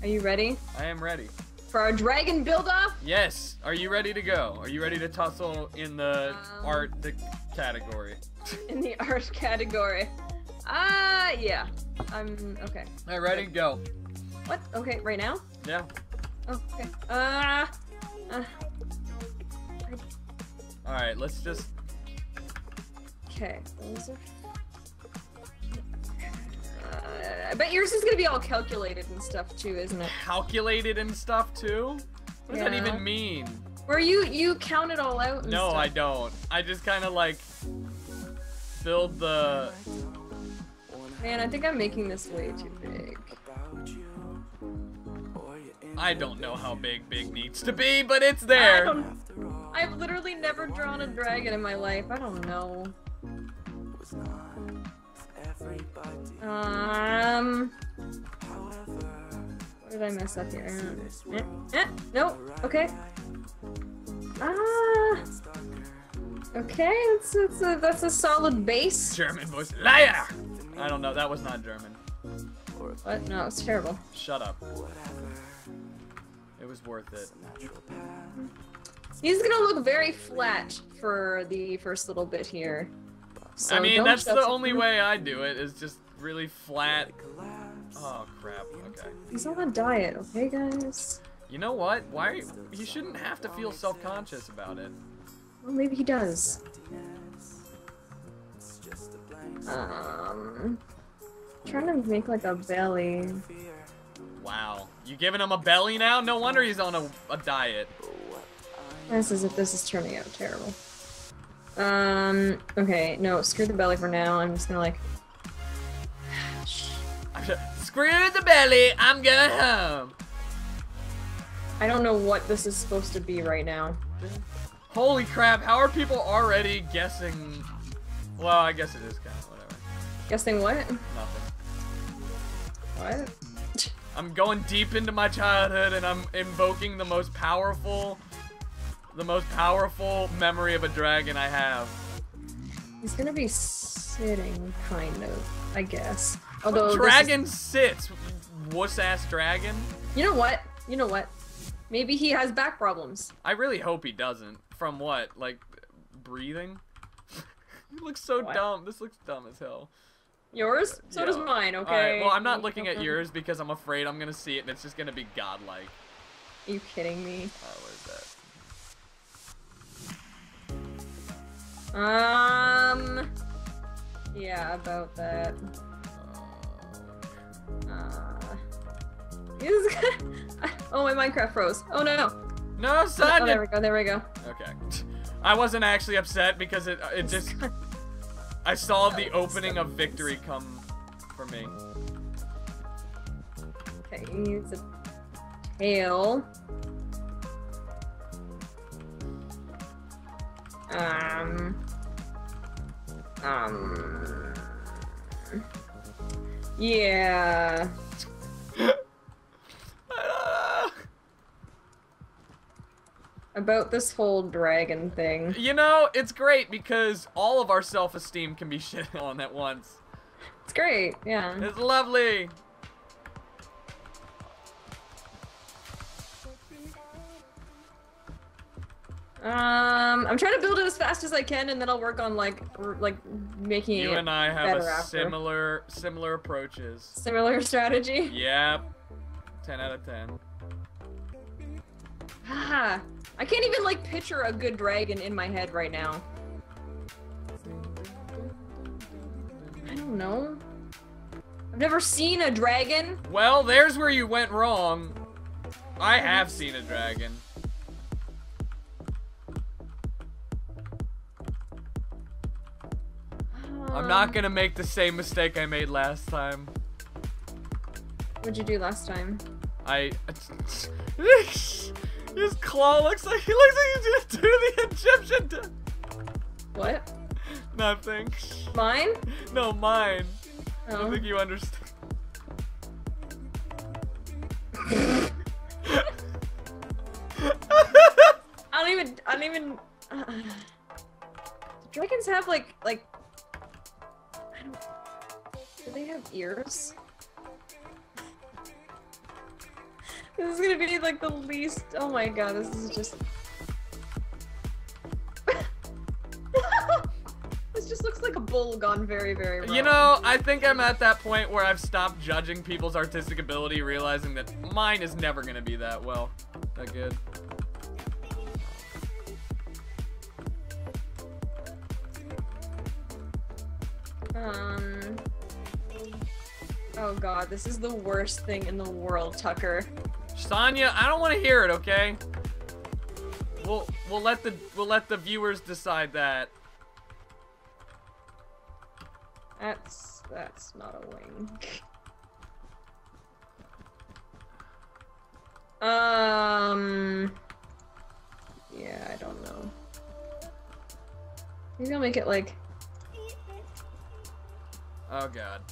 Are you ready? I am ready. For our dragon build-up? Yes. Are you ready to go? Are you ready to tussle in the art category? In the art category. Yeah. I'm okay. All right, ready? Go. What? Okay, right now? Yeah. Oh, okay. All right, let's just. Okay. I bet yours is gonna be all calculated and stuff too, isn't it? Calculated and stuff too? What does that even mean? Where you count it all out and stuff. No, I don't. I just kind of like filled the. Man, I think I'm making this way too big. I don't know how big needs to be, but it's there. I've literally never drawn a dragon in my life. I don't know. What did I mess up here? No. Okay. Okay. That's a solid base. German voice. Liar. I don't know. That was not German. What? No, it's terrible. Shut up. It was worth it. He's gonna look very flat for the first little bit here. So I mean, that's the only way I do it, is just really flat. Oh, crap. Okay. He's on a diet, okay, guys? You know what? Why? He shouldn't have to feel self-conscious about it. Well, maybe he does. Trying to make, like, a belly. Wow. You giving him a belly now? No wonder he's on a diet. This is if this is turning out terrible. Okay, no, screw the belly for now. I'm just gonna, like... Screw the belly, I'm going home! I don't know what this is supposed to be right now. Holy crap, how are people already guessing... Well, I guess it is kind of whatever. Guessing what? Nothing. What? I'm going deep into my childhood and I'm invoking the most powerful memory of a dragon I have. He's gonna be sitting, kind of, I guess. Although dragon sits, wuss-ass dragon. You know what? You know what? Maybe he has back problems. I really hope he doesn't. From what? Like, breathing? It looks so dumb. This looks dumb as hell. Yours? So does mine, okay? Alright, well, I'm not looking at yours because I'm afraid I'm gonna see it and it's just gonna be godlike. Are you kidding me? Oh, where's that? Yeah, about that. Oh, my Minecraft froze. Oh, no. No, son! Oh, there we go, there we go. Okay. I wasn't actually upset because it just... I saw the opening of victory come for me. Okay, he needs a tail. Yeah. About this whole dragon thing. You know, it's great because all of our self-esteem can be shit on at once. It's great, yeah. It's lovely. I'm trying to build it as fast as I can, and then I'll work on like making it better. You and I have a similar approaches. Similar strategy. Yep. 10 out of 10. Ah, I can't even like picture a good dragon in my head right now. I don't know. I've never seen a dragon. Well, there's where you went wrong. I have seen a dragon. I'm not gonna make the same mistake I made last time. What'd you do last time? His claw looks like he just do the Egyptian. What? Nothing. Mine? No, mine. Oh. I don't think you understand. I don't even. Do dragons have like? I don't. Do they have ears? This is gonna be like the least. Oh my god, this is just. This just looks like a bowl gone very, very wrong. You know, I think I'm at that point where I've stopped judging people's artistic ability, realizing that mine is never gonna be that well, that good. Oh god, this is the worst thing in the world, Tucker. Sonya, I don't want to hear it, okay? We'll let the viewers decide that. That's not a wing. Yeah, I don't know. Maybe I'll make it like. Oh god.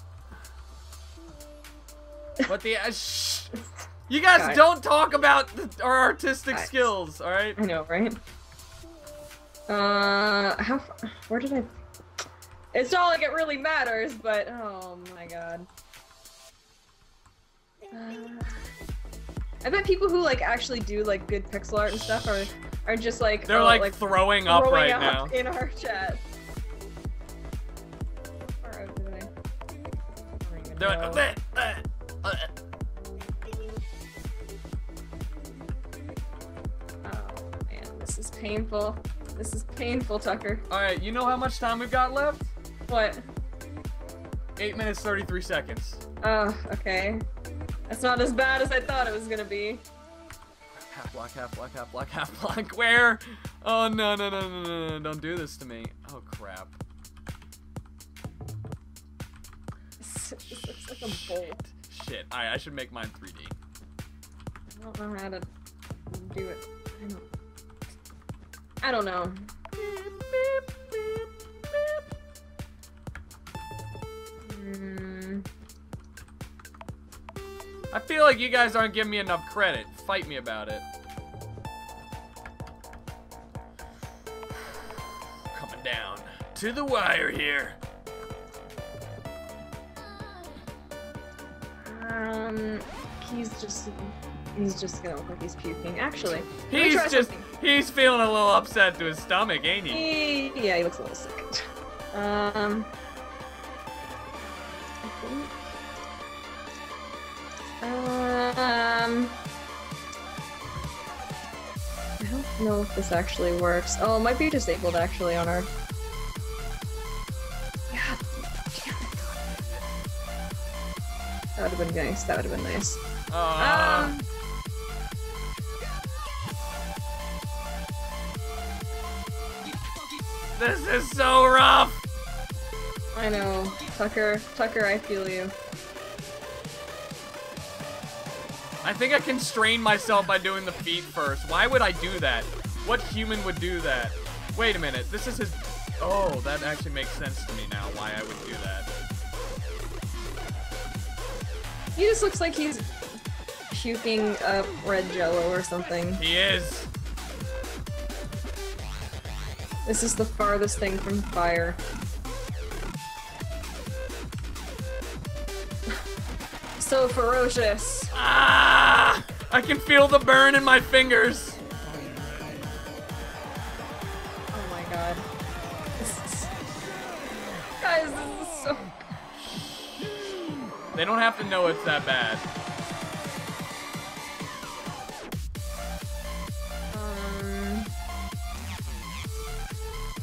But the you guys don't talk about our artistic skills, all right? I know, right? Where did I? It's not like it really matters, but oh my god. I bet people who like actually do like good pixel art and stuff are just like they're like throwing up right now in our chat. Oh man, this is painful. This is painful, Tucker. Alright, you know how much time we've got left? What? 8 minutes, 33 seconds. Oh, okay. That's not as bad as I thought it was gonna be. Half block, half block, half block, half block. Where? Oh no, no, no, no, no, no. Don't do this to me. Oh crap. This looks like a bolt. Shit. Alright, I should make mine 3D. I don't know how to do it. I don't know. I feel like you guys aren't giving me enough credit. Fight me about it. Coming down to the wire here. He's just gonna look like he's puking. Actually, he's feeling a little upset to his stomach, ain't he? Yeah, he looks a little sick. I don't know if this actually works. Oh, it might be disabled actually on our. That would have been nice. That would have been nice. This is so rough. I know, Tucker. Tucker, I feel you. I think I constrained myself by doing the feet first. Why would I do that? What human would do that? Wait a minute. This is his. Oh, that actually makes sense to me now. Why I would do that. He just looks like he's puking up red jello or something. He is. This is the farthest thing from fire. So ferocious. Ah! I can feel the burn in my fingers. Oh my god. Guys, this is so. They don't have to know it's that bad.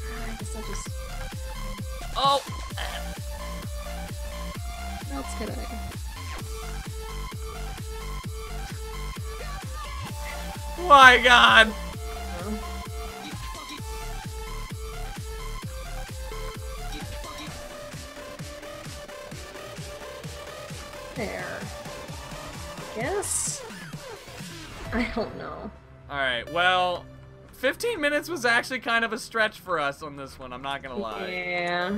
I guess I'll just. Oh! That's good. My god! There. I guess? I don't know. Alright, well, 15 minutes was actually kind of a stretch for us on this one, I'm not gonna lie. Yeah.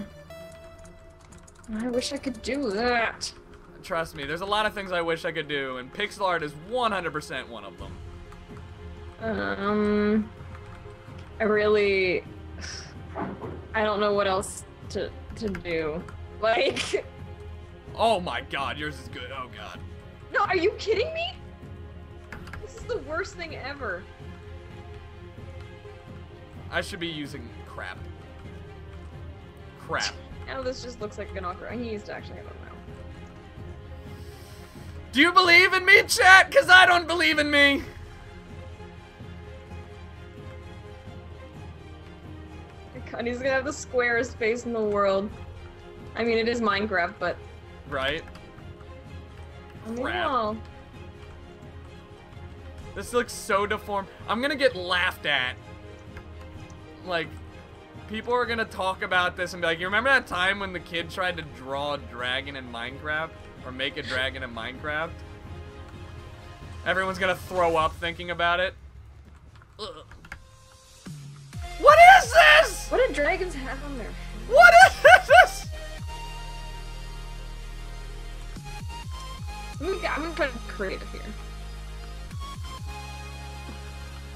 I wish I could do that. Trust me, there's a lot of things I wish I could do, and pixel art is 100% one of them. I really. I don't know what else to do. Like. Oh my god, yours is good. Oh god. No, are you kidding me? worst thing ever. I should be using crap. Crap. Now this just looks like an awkward. He used to actually have a mouth. Do you believe in me, chat? Because I don't believe in me. God, he's gonna have the squarest face in the world. I mean, it is Minecraft, but... Right? Crap. Wow. This looks so deformed. I'm gonna get laughed at. Like, people are gonna talk about this and be like, you remember that time when the kid tried to draw a dragon in Minecraft? Or make a dragon in Minecraft? Everyone's gonna throw up thinking about it. Ugh. What is this? What do dragons have on their head? What is this? I'm gonna put creative here.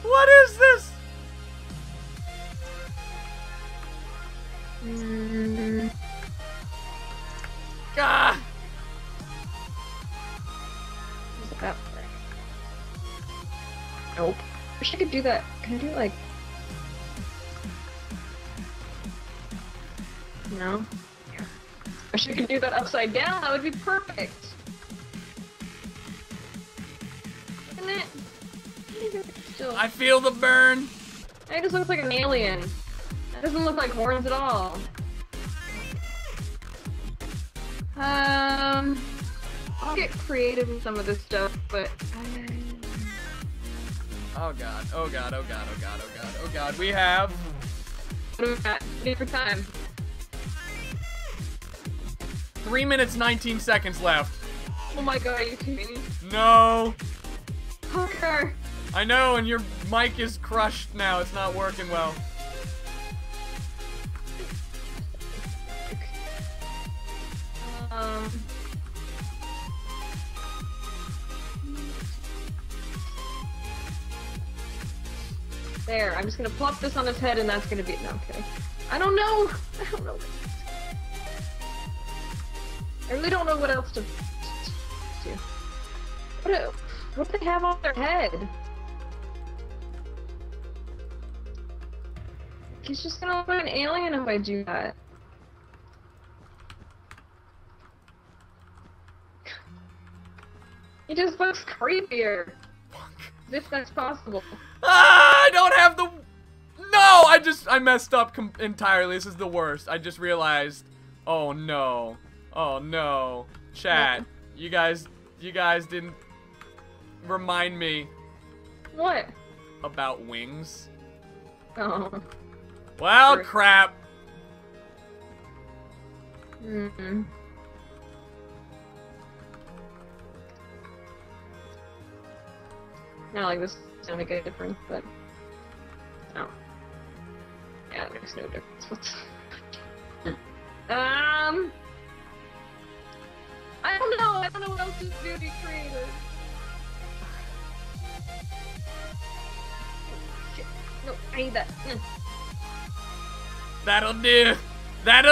What is this? God. What's that for? Nope. Wish I could do that. Can I do like? No. Yeah. Wish I could do that upside down. That would be perfect. Isn't it? Still. I feel the burn. It just looks like an alien. That doesn't look like horns at all. I'll get creative in some of this stuff, but oh god, oh god, oh god, oh god, oh god, oh god, we have... What do we got? Need for time. 3 minutes, 19 seconds left. Oh my god, are you kidding me? No! Hooker! I know, and your mic is crushed now, it's not working well. There, I'm just gonna plop this on his head and that's gonna be it. No, I'm kidding. I don't know! I don't know. I really don't know what else to do. What do they have on their head? He's just gonna look like an alien if I do that. He just looks creepier. As if that's possible. Ah, I don't have the... No, I messed up entirely. This is the worst. I just realized. Oh no. Oh no. Chat, you guys didn't remind me. What? About wings. Oh. Well, sure. Crap. Mm-mm. Not like this doesn't make a difference, but oh, yeah, it makes no difference. I don't know what else to do to be creative. Shit, no, I need that. That'll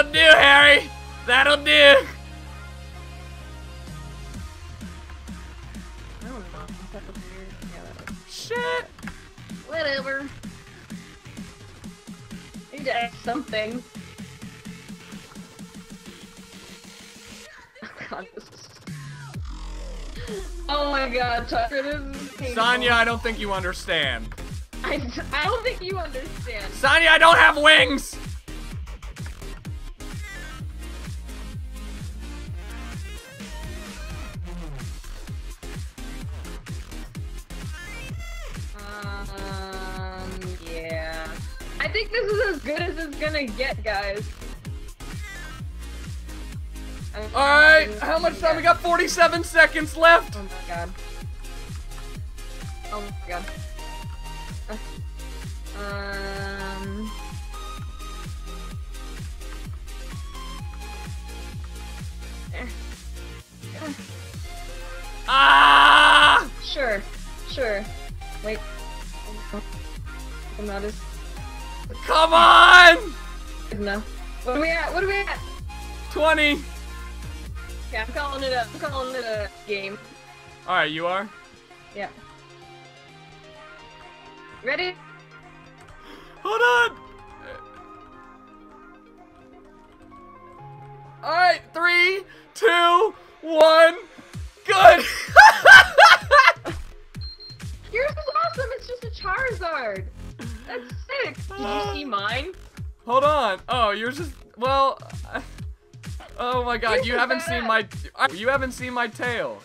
do, Harry. That'll do. Shit! Whatever. I need to add something. Oh god, this is... Oh my god, Tucker, this is painful. Sonya, I don't think you understand. I don't think you understand. Sonya, I don't have wings! Yeah. I think this is as good as it's gonna get, guys. Alright, how much time? We got 47 seconds left! Oh my god. Oh my god. Ah! Sure, sure. Wait. I'm not as... Come on! No. What are we at? What are we at? 20. Yeah, I'm calling it a game. Alright, you are? Yeah. Ready? Hold on! Alright, 3, 2, 1, good! Yours is awesome, it's just a Charizard! That's sick! Did you see mine? Hold on, oh, yours is, well, oh my god, you haven't seen my, you haven't seen my tail.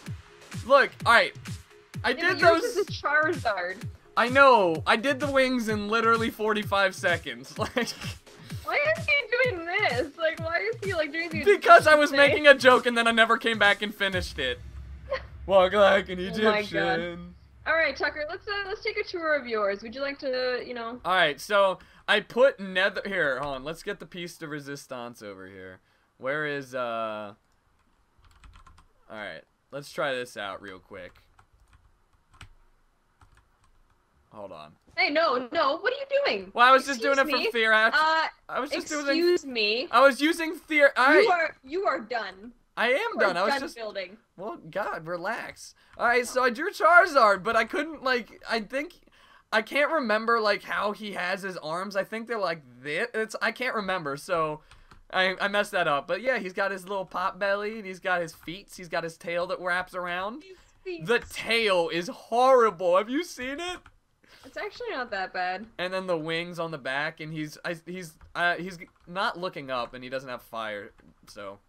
Look, alright, I did those- Yours is a Charizard. I know, I did the wings in literally 45 seconds, like- Why is he doing this? Like, why is he, like, doing these- Because I was making a joke and then I never came back and finished it. Walk like an Egyptian. Oh, alright, Tucker, let's take a tour of yours. Would you like to, you know... Alright, so, I put nether- Here, hold on, let's get the piece de resistance over here. Where is, Alright, let's try this out real quick. Hold on. Hey, no, no, what are you doing? Well, I was just doing it for fear. I was just doing it. Excuse me. I was using fear. You are done. I am done. I was just building. Well, God, relax. All right, so I drew Charizard, but I couldn't like. I think I can't remember like how he has his arms. I think they're like this. I can't remember, so I messed that up. But yeah, he's got his little pot belly. And he's got his feet. He's got his tail that wraps around. The tail is horrible. Have you seen it? It's actually not that bad. And then the wings on the back, and he's not looking up, and he doesn't have fire, so,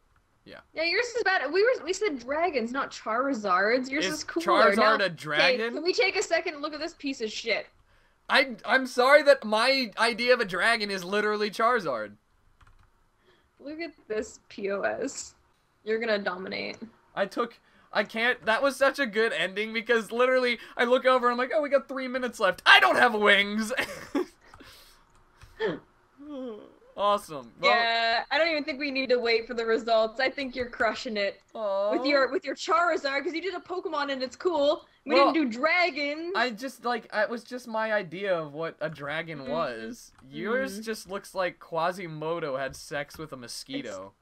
yeah. Yeah, yours is bad. We said dragons, not Charizards. Yours is cooler. Charizard now, a dragon? Okay, can we take a second and look at this piece of shit? I'm sorry that my idea of a dragon is literally Charizard. Look at this POS. You're gonna dominate. I can't, that was such a good ending because literally I look over and I'm like, oh, we got 3 minutes left. I don't have wings. Awesome. Well, yeah, I don't even think we need to wait for the results. I think you're crushing it with your Charizard because you did a Pokemon and it's cool. We didn't do dragons. I just like, it was just my idea of what a dragon was. Yours just looks like Quasimodo had sex with a mosquito.